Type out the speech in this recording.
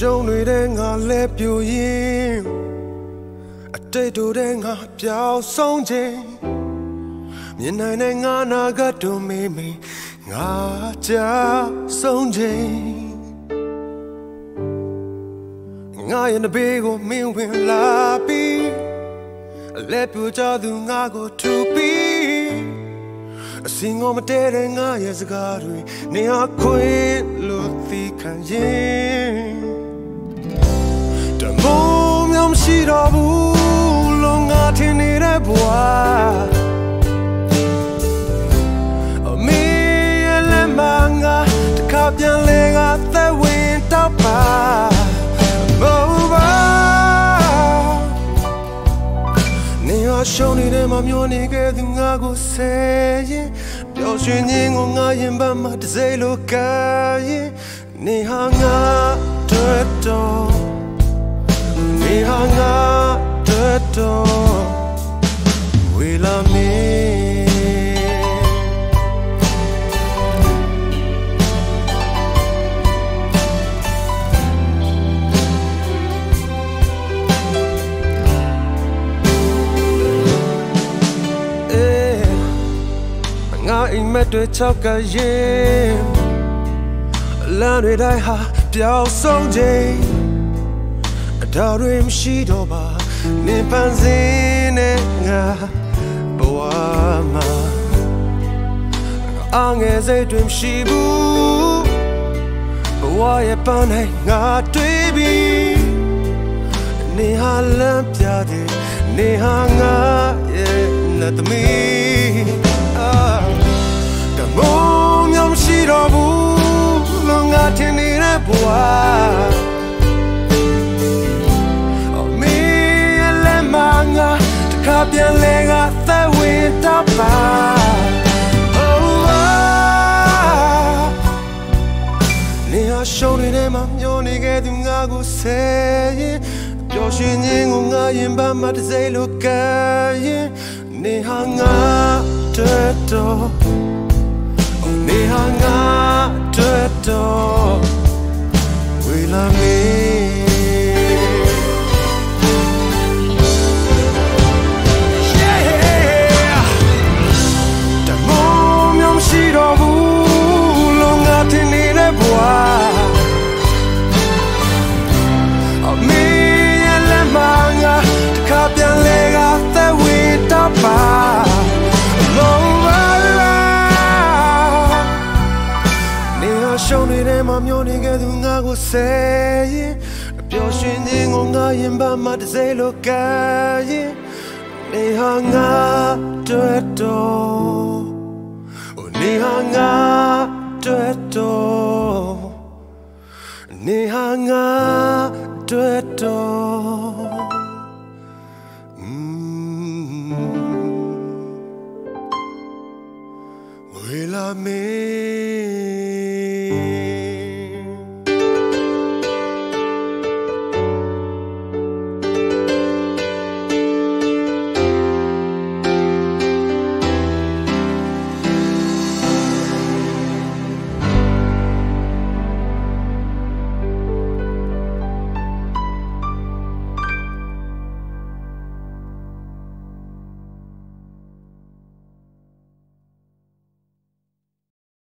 Showing I left you in a day to dang up your song. I got to meet me. I just song. I in the big old me will lobby. I left you to I go to be. I sing on my dead and I as a god. Near quit look thick and I'm sure of you, long after you're gone. Me and the manga, the cup you're laying the winter bar. Never show me the man you're getting. I go say, don't you know I am by my desire? Look at you, never got to do. We hung out the door. We love me. Eh, I met the talker, yeah. Learned it, I have your soul. Darim shidoba ne panzine nga boama angeze dum shibu boye panai nga twibi ne halam pyade ne hanga ye natmi ah damom yom shidobu longa tinire boa. I've been laying out the winter by. Never shown it, I'm only getting a good say. Josh in England, I am by my day. Look at you, Nihanga Turtle. Oh, Nihanga Turtle. We love me. I'm yawning at you, I will say. You're shining on the end, but my day look at you. They hung up to a door. They hung up to a door. They hung up to a door. Will I make?